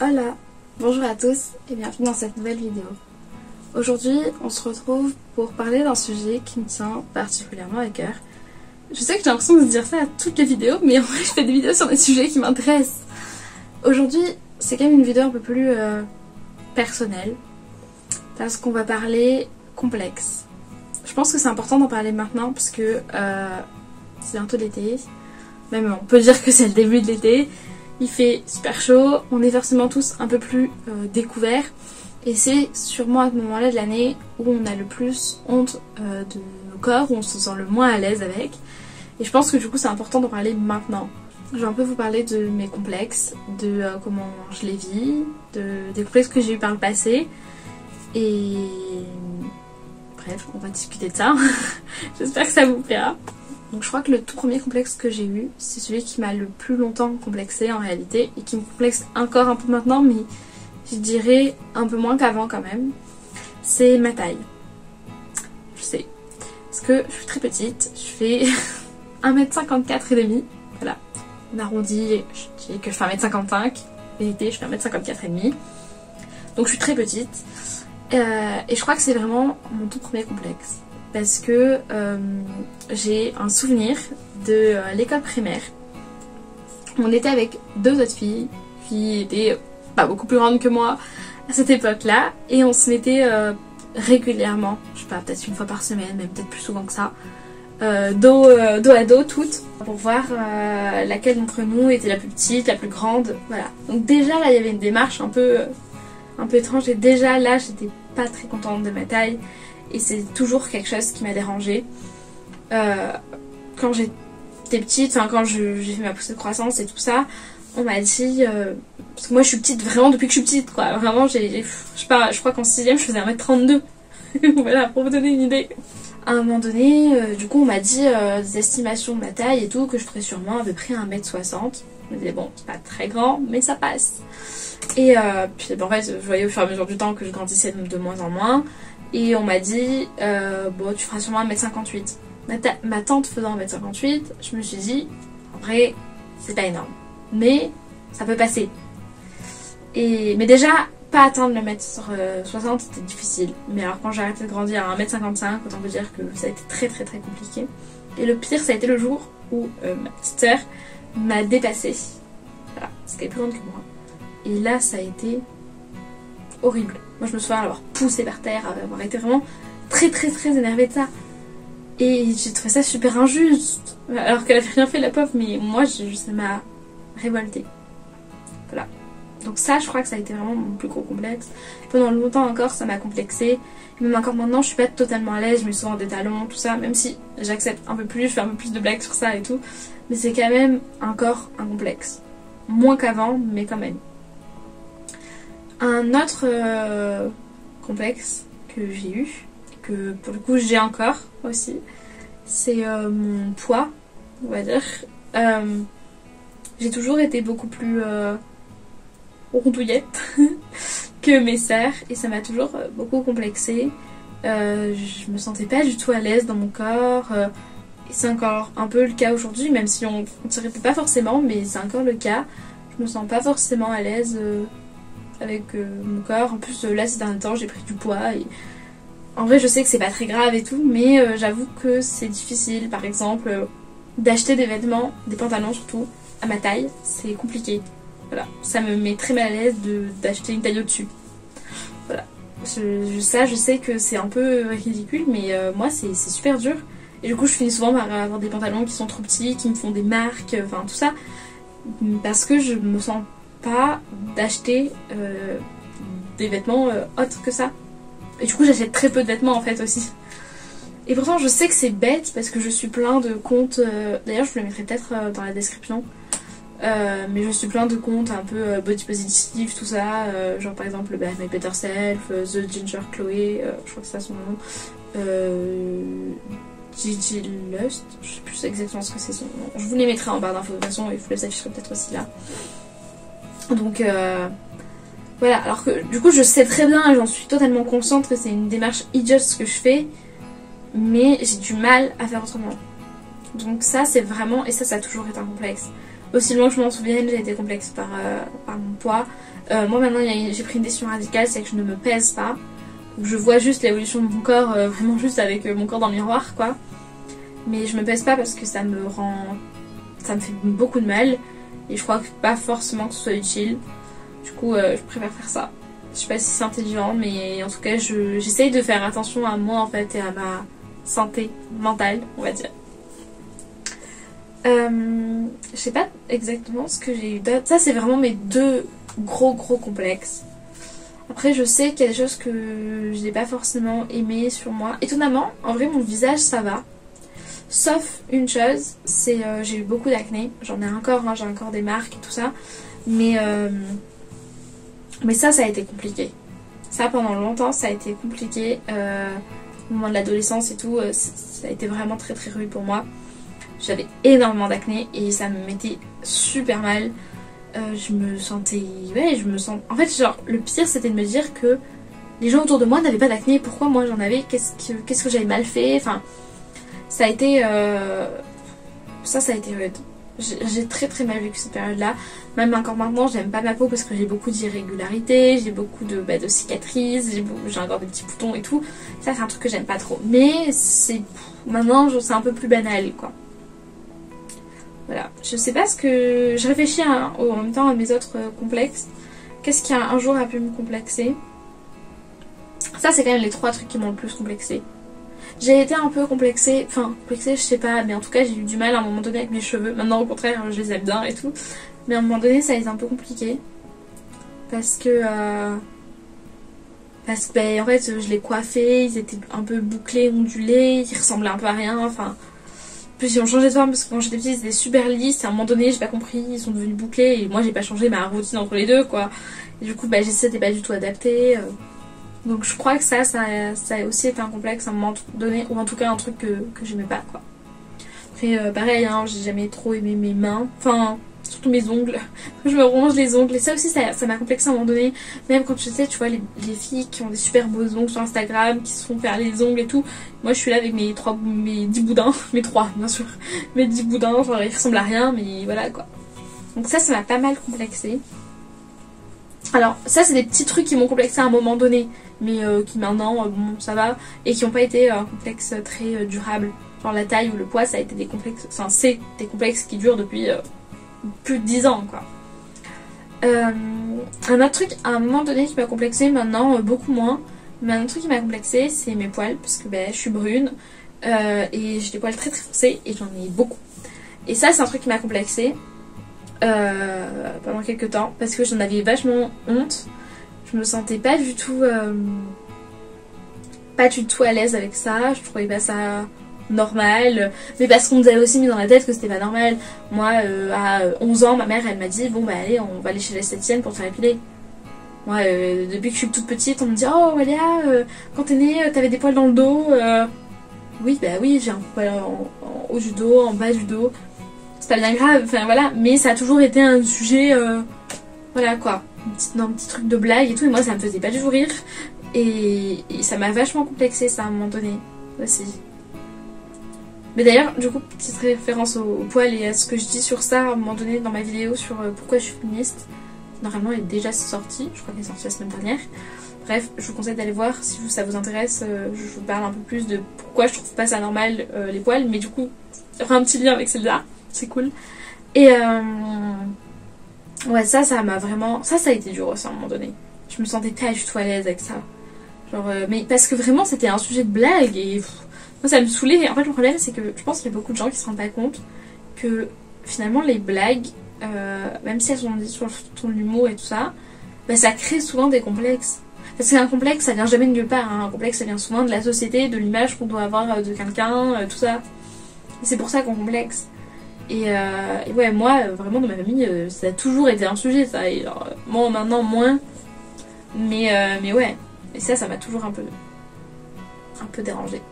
Hola, bonjour à tous et bienvenue dans cette nouvelle vidéo. Aujourd'hui, on se retrouve pour parler d'un sujet qui me tient particulièrement à cœur. Je sais que j'ai l'impression de dire ça à toutes les vidéos, mais en vrai je fais des vidéos sur des sujets qui m'intéressent. Aujourd'hui, c'est quand même une vidéo un peu plus personnelle, parce qu'on va parler complexe. Je pense que c'est important d'en parler maintenant, parce que c'est bientôt l'été, même on peut dire que c'est le début de l'été. Il fait super chaud, on est forcément tous un peu plus découverts et c'est sûrement à ce moment-là de l'année où on a le plus honte de nos corps, où on se sent le moins à l'aise avec, et je pense que du coup c'est important d'en parler maintenant. Je vais un peu vous parler de mes complexes, de comment je les vis, des complexes que j'ai eu par le passé et bref, on va discuter de ça. J'espère que ça vous plaira. Donc je crois que le tout premier complexe que j'ai eu, c'est celui qui m'a le plus longtemps complexé en réalité, et qui me complexe encore un peu maintenant, mais je dirais un peu moins qu'avant quand même, c'est ma taille. Je sais, parce que je suis très petite, je fais 1m54 et demi, voilà, on arrondit, je dis que je fais 1m55, en vérité je fais 1m54 et demi, donc je suis très petite, et je crois que c'est vraiment mon tout premier complexe. Parce que j'ai un souvenir de l'école primaire. On était avec deux autres filles qui étaient pas beaucoup plus grandes que moi à cette époque-là. Et on se mettait régulièrement, je sais pas, peut-être une fois par semaine, même peut-être plus souvent que ça, dos à dos toutes, pour voir laquelle d'entre nous était la plus petite, la plus grande. Voilà. Donc déjà là, il y avait une démarche un peu étrange. Et déjà là, j'étais pas très contente de ma taille. Et c'est toujours quelque chose qui m'a dérangée. Quand j'étais petite, enfin quand j'ai fait ma poussée de croissance et tout ça, on m'a dit... parce que moi je suis petite vraiment depuis que je suis petite, quoi. Vraiment, je crois qu'en 6ème je faisais 1m32. Voilà, pour vous donner une idée. À un moment donné, du coup on m'a dit des estimations de ma taille et tout, que je ferais sûrement à peu près 1m60. Je me disais bon, c'est pas très grand, mais ça passe. Et puis bon, en fait, je voyais au fur et à mesure du temps que je grandissais de moins en moins. Et on m'a dit, bon, tu feras sûrement 1m58. Ma tante faisant 1m58, je me suis dit, en vrai, c'est pas énorme. Mais ça peut passer. Mais déjà, pas atteindre le 1m60, c'était difficile. Mais alors, quand j'ai arrêté de grandir à 1m55, autant vous dire que ça a été très très très compliqué. Et le pire, ça a été le jour où ma petite sœur m'a dépassée. Voilà, parce qu'elle est plus grande que moi. Et là, ça a été horrible. Moi je me souviens l'avoir poussé par terre, avoir été vraiment très très très énervée de ça. Et j'ai trouvé ça super injuste. Alors qu'elle avait rien fait la pauvre, mais moi ça m'a révoltée. Voilà. Donc ça je crois que ça a été vraiment mon plus gros complexe. Pendant longtemps encore ça m'a complexée. Même encore maintenant je suis pas totalement à l'aise, je mets souvent des talons, tout ça. Même si j'accepte un peu plus, je fais un peu plus de blagues sur ça et tout. Mais c'est quand même encore un complexe. Moins qu'avant, mais quand même. Un autre complexe que j'ai eu, que pour le coup j'ai encore aussi, c'est mon poids, on va dire. J'ai toujours été beaucoup plus rondouillette que mes sœurs et ça m'a toujours beaucoup complexée. Je me sentais pas du tout à l'aise dans mon corps. Et c'est encore un peu le cas aujourd'hui, même si on ne se répète pas forcément, mais c'est encore le cas. Je me sens pas forcément à l'aise avec mon corps. En plus là ces derniers temps j'ai pris du poids et en vrai je sais que c'est pas très grave et tout, mais j'avoue que c'est difficile par exemple d'acheter des vêtements, des pantalons surtout à ma taille, c'est compliqué. Voilà, ça me met très mal à l'aise d'acheter une taille au-dessus. Voilà, ça je sais que c'est un peu ridicule, mais moi c'est super dur et du coup je finis souvent par avoir des pantalons qui sont trop petits, qui me font des marques, enfin tout ça, parce que je me sens pas d'acheter des vêtements autres que ça. Et du coup j'achète très peu de vêtements en fait aussi. Et pourtant je sais que c'est bête parce que je suis plein de comptes, d'ailleurs je vous le mettrai peut-être dans la description, mais je suis plein de comptes un peu body positive, tout ça, genre par exemple bah, My Better Self, The Ginger Chloe, je crois que c'est ça son nom, Gigi Lust, je sais plus exactement ce que c'est son nom, je vous les mettrai en barre d'infos de toute façon et vous les afficherez peut-être aussi là. Donc voilà, alors que du coup je sais très bien et j'en suis totalement consciente que c'est une démarche idiote ce que je fais, mais j'ai du mal à faire autrement. Donc ça c'est vraiment, et ça a toujours été un complexe. aussi loin que je m'en souvienne, j'ai été complexe par mon poids. Moi maintenant j'ai pris une décision radicale, c'est que je ne me pèse pas. Je vois juste l'évolution de mon corps, vraiment juste avec mon corps dans le miroir quoi. Mais je me pèse pas parce que ça me fait beaucoup de mal et je crois que pas forcément que ce soit utile. Du coup je préfère faire ça. Je sais pas si c'est intelligent, mais en tout cas j'essaye de faire attention à moi en fait et à ma santé mentale, on va dire. Je sais pas exactement ce que j'ai eu d'autre. Ça c'est vraiment mes deux gros complexes. Après je sais qu'il y a des choses que je n'ai pas forcément aimées sur moi. Étonnamment, en vrai mon visage ça va. Sauf une chose, c'est j'ai eu beaucoup d'acné. J'en ai encore, hein, j'ai encore des marques et tout ça. Mais ça a été compliqué. Ça pendant longtemps ça a été compliqué. Au moment de l'adolescence et tout, ça a été vraiment très rude pour moi. J'avais énormément d'acné et ça me mettait super mal. Je me sentais... Ouais, je me sens... En fait, genre, le pire, c'était de me dire que les gens autour de moi n'avaient pas d'acné. Pourquoi moi, j'en avais? Qu'est-ce que j'avais mal fait? Enfin, ça a été... Ça a été rude. J'ai très mal vécu cette période-là. Même encore maintenant, j'aime pas ma peau parce que j'ai beaucoup d'irrégularités, j'ai beaucoup de cicatrices, j'ai encore des petits boutons et tout. Ça, c'est un truc que j'aime pas trop. Mais c'est... Maintenant, c'est un peu plus banal, quoi. Voilà, je sais pas ce que... Je réfléchis en même temps à mes autres complexes. Qu'est-ce qui un jour a pu me complexer? Ça c'est quand même les trois trucs qui m'ont le plus complexé. J'ai été un peu complexée, enfin complexée je sais pas, mais en tout cas j'ai eu du mal à un moment donné avec mes cheveux. Maintenant au contraire je les aime bien et tout. Mais à un moment donné ça a été un peu compliqué. Parce que ben, en fait je les coiffais, ils étaient un peu bouclés, ondulés, ils ressemblaient un peu à rien, enfin... En plus ils ont changé de forme parce que quand j'étais petite ils étaient super lisses et à un moment donné j'ai pas compris, ils sont devenus bouclés et moi j'ai pas changé ma routine entre les deux quoi. Et du coup bah, j'étais pas du tout adaptée. Donc je crois que ça a aussi été un complexe à un moment donné, ou en tout cas un truc que j'aimais pas quoi. Après pareil hein, j'ai jamais trop aimé mes mains, enfin surtout mes ongles, je me ronge les ongles et ça aussi ça m'a complexé à un moment donné. Même quand tu sais tu vois les filles qui ont des super beaux ongles sur Instagram, qui se font faire les ongles et tout, moi je suis là avec mes 10 boudins, mes 3 bien sûr, mes 10 boudins, genre ils ressemblent à rien mais voilà quoi. Donc ça m'a pas mal complexé. Alors ça c'est des petits trucs qui m'ont complexé à un moment donné mais qui maintenant bon ça va et qui n'ont pas été un complexe très durable. Genre la taille ou le poids ça a été des complexes, enfin c'est des complexes qui durent depuis plus de 10 ans quoi. Un autre truc à un moment donné qui m'a complexé, maintenant beaucoup moins, mais un autre truc qui m'a complexé c'est mes poils parce que ben, je suis brune et j'ai des poils très foncés et j'en ai beaucoup et ça c'est un truc qui m'a complexé pendant quelques temps parce que j'en avais vachement honte, je me sentais pas du tout à l'aise avec ça, je trouvais pas ça normal, mais parce qu'on nous avait aussi mis dans la tête que c'était pas normal. Moi à 11 ans ma mère elle m'a dit bon bah allez on va aller chez l'esthéticienne pour te faire épiler. Moi depuis que je suis toute petite on me dit oh Aurélia quand t'es née t'avais des poils dans le dos. Oui bah oui j'ai un poil en haut du dos, en bas du dos, c'est pas bien grave, enfin voilà, mais ça a toujours été un sujet voilà quoi, un petit truc de blague et tout, et moi ça me faisait pas du tout rire et ça m'a vachement complexé ça à un moment donné aussi. Mais d'ailleurs, du coup, petite référence au poil et à ce que je dis sur ça à un moment donné dans ma vidéo sur pourquoi je suis féministe. Normalement, elle est déjà sortie, je crois qu'elle est sortie la semaine dernière. Bref, je vous conseille d'aller voir si ça vous intéresse. Je vous parle un peu plus de pourquoi je trouve pas ça normal les poils, mais du coup, il y aura un petit lien avec celle-là, c'est cool. Et ouais, ça m'a vraiment. Ça a été dur aussi à un moment donné. Je me sentais pas du tout à l'aise avec ça. Genre, mais parce que vraiment, c'était un sujet de blague et. Moi ça me saoulait, en fait le problème c'est que je pense qu'il y a beaucoup de gens qui se rendent pas compte que finalement les blagues, même si elles sont dites sur l'humour et tout ça, bah, ça crée souvent des complexes. Parce qu'un complexe ça vient jamais de nulle part, hein. Un complexe ça vient souvent de la société, de l'image qu'on doit avoir de quelqu'un, tout ça. Et c'est pour ça qu'on complexe. Et ouais moi vraiment dans ma famille ça a toujours été un sujet ça, et genre, moi maintenant moins, mais ouais, et ça m'a toujours un peu dérangée.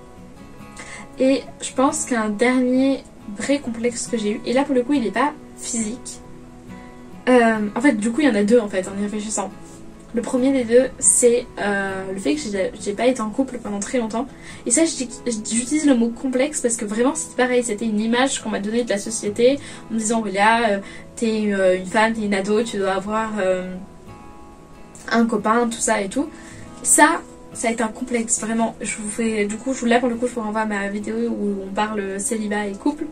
Et je pense qu'un dernier vrai complexe que j'ai eu, et là pour le coup il n'est pas physique, en fait du coup il y en a deux en fait en y réfléchissant, Le premier des deux, c'est le fait que j'ai pas été en couple pendant très longtemps. Et ça, j'utilise le mot complexe parce que vraiment c'est pareil, c'était une image qu'on m'a donnée de la société en me disant Aurélia, t'es une femme, t'es une ado, tu dois avoir un copain, tout ça et tout. Ça, ça a été un complexe, vraiment. Je vous fais, du coup, là pour le coup, je vous renvoie à ma vidéo où on parle célibat et couple.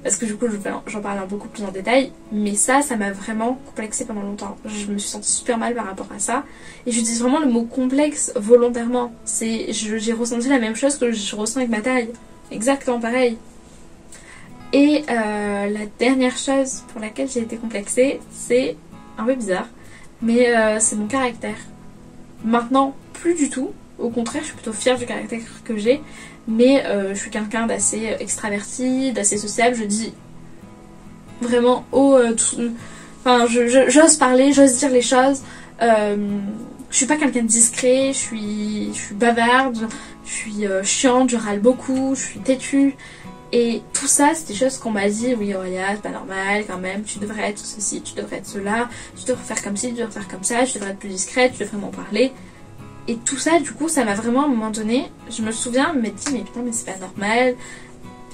Parce que du coup j'en parle beaucoup plus en détail, mais ça m'a vraiment complexée pendant longtemps. Je me suis sentie super mal par rapport à ça, et j'utilise vraiment le mot complexe volontairement. J'ai ressenti la même chose que je ressens avec ma taille, exactement pareil. Et la dernière chose pour laquelle j'ai été complexée, c'est un peu bizarre, mais c'est mon caractère. Maintenant plus du tout, au contraire je suis plutôt fière du caractère que j'ai. Mais je suis quelqu'un d'assez extraverti, d'assez sociable, je dis vraiment haut, enfin j'ose parler, j'ose dire les choses, je suis pas quelqu'un de discret, je suis bavarde, je suis chiante, je râle beaucoup, je suis têtue, et tout ça c'est des choses qu'on m'a dit, oui Aurélia c'est pas normal quand même, tu devrais être ceci, tu devrais être cela, tu devrais faire comme ci, tu devrais faire comme ça, tu devrais être plus discrète, tu devrais m'en parler. Et tout ça, du coup, ça m'a vraiment, à un moment donné, je me souviens, me dit, mais putain, mais c'est pas normal.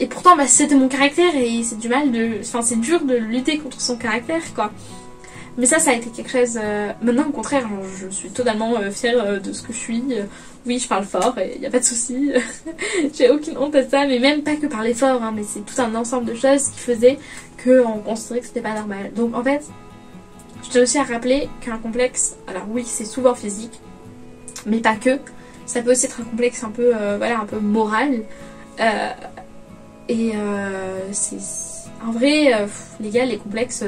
Et pourtant, bah, c'était mon caractère et c'est du mal de... Enfin, c'est dur de lutter contre son caractère, quoi. Mais ça a été quelque chose... Maintenant, au contraire, genre, je suis totalement fière de ce que je suis. Oui, je parle fort et y a pas de souci. J'ai aucune honte à ça, mais même pas que parler fort, hein, mais c'est tout un ensemble de choses qui faisaient qu'on considérait que c'était pas normal. Donc, en fait, je tiens aussi à rappeler qu'un complexe... Alors oui, c'est souvent physique, mais pas que, ça peut aussi être un complexe un peu, voilà, un peu moral, et c'est en vrai, les gars, les complexes,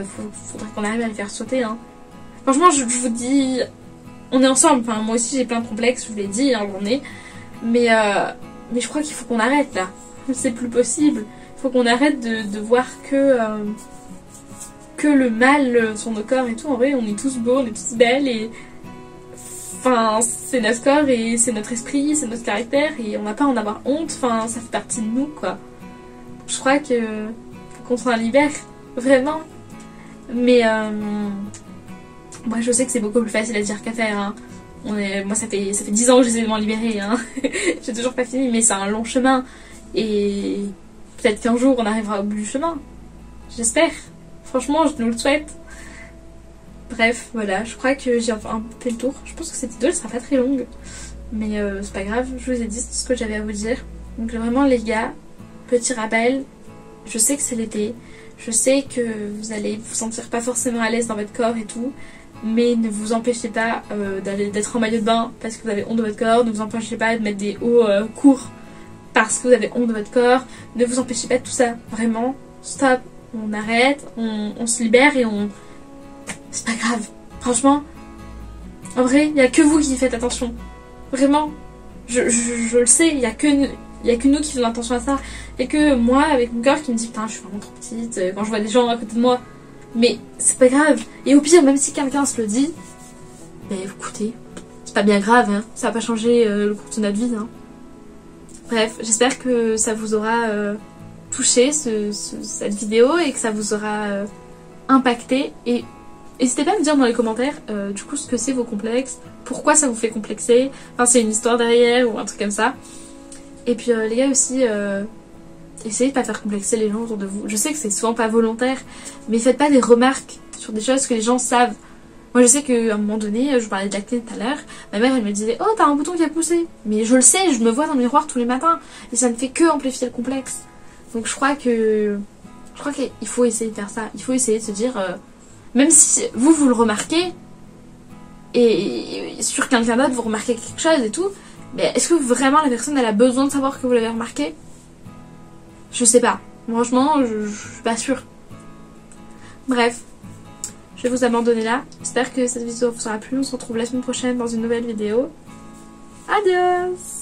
faudrait qu'on arrive à les faire sauter, hein. Franchement, je vous dis, on est ensemble, enfin, moi aussi j'ai plein de complexes, je vous l'ai dit, hein, j'en ai, mais je crois qu'il faut qu'on arrête là, c'est plus possible, il faut qu'on arrête de voir que le mal sur nos corps et tout. En vrai, on est tous beaux, on est tous belles, et enfin, c'est notre corps et c'est notre esprit, c'est notre caractère et on n'a pas à en avoir honte, enfin ça fait partie de nous, quoi. Je crois que faut qu'on s'en libère, vraiment. Mais moi je sais que c'est beaucoup plus facile à dire qu'à faire, hein. Moi ça fait 10 ans que j'essaie de m'en libérer, hein. J'ai toujours pas fini, mais c'est un long chemin et peut-être qu'un jour on arrivera au bout du chemin. J'espère, franchement je nous le souhaite. Bref, voilà, je crois que j'ai enfin fait le tour. Je pense que cette vidéo, elle sera pas très longue. Mais c'est pas grave, je vous ai dit ce que j'avais à vous dire. Donc vraiment les gars, petit rappel, je sais que c'est l'été. Je sais que vous allez vous sentir pas forcément à l'aise dans votre corps et tout. Mais ne vous empêchez pas d'être en maillot de bain parce que vous avez honte de votre corps. Ne vous empêchez pas de mettre des hauts courts parce que vous avez honte de votre corps. Ne vous empêchez pas de tout ça. Vraiment, stop, on arrête, on se libère et on... C'est pas grave, franchement, en vrai, il n'y a que vous qui faites attention, vraiment, je le sais, il n'y a que nous qui faisons attention à ça, et que moi, avec mon corps qui me dit, putain, je suis vraiment trop petite, quand je vois des gens à côté de moi, mais c'est pas grave, et au pire, même si quelqu'un se le dit, bah écoutez, c'est pas bien grave, hein. Ça va pas changer le cours de notre vie, hein. Bref, j'espère que ça vous aura touché, cette vidéo, et que ça vous aura impacté, et n'hésitez pas à me dire dans les commentaires du coup ce que c'est vos complexes, pourquoi ça vous fait complexer, enfin c'est une histoire derrière ou un truc comme ça. Et puis les gars aussi, essayez de pas faire complexer les gens autour de vous. Je sais que c'est souvent pas volontaire, mais faites pas des remarques sur des choses que les gens savent. Moi je sais qu'à un moment donné, je vous parlais de l'acné tout à l'heure, ma mère elle me disait « Oh t'as un bouton qui a poussé !» Mais je le sais, je me vois dans le miroir tous les matins, et ça ne fait que amplifier le complexe. Donc je crois qu'il faut essayer de faire ça, il faut essayer de se dire... Même si vous le remarquez, et sur quelqu'un d'autre vous remarquez quelque chose et tout, mais est-ce que vraiment la personne elle a besoin de savoir que vous l'avez remarqué? Je sais pas. Franchement, je suis pas sûre. Bref, je vais vous abandonner là. J'espère que cette vidéo vous aura plu. On se retrouve la semaine prochaine dans une nouvelle vidéo. Adios!